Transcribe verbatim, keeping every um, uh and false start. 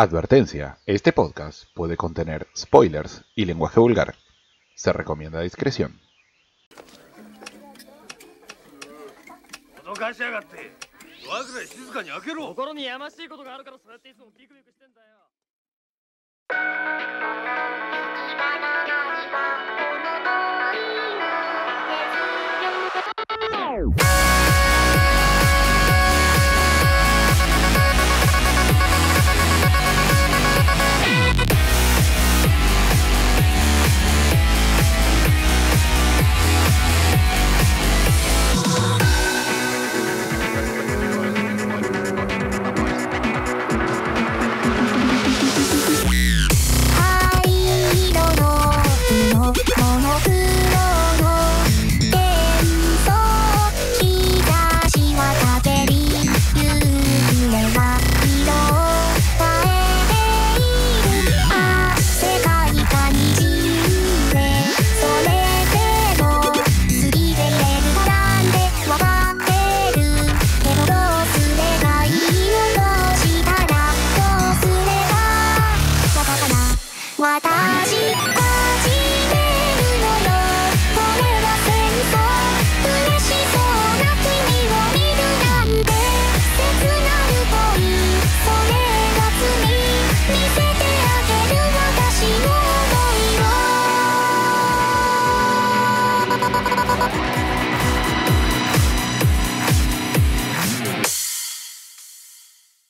Advertencia, este podcast puede contener spoilers y lenguaje vulgar. Se recomienda discreción.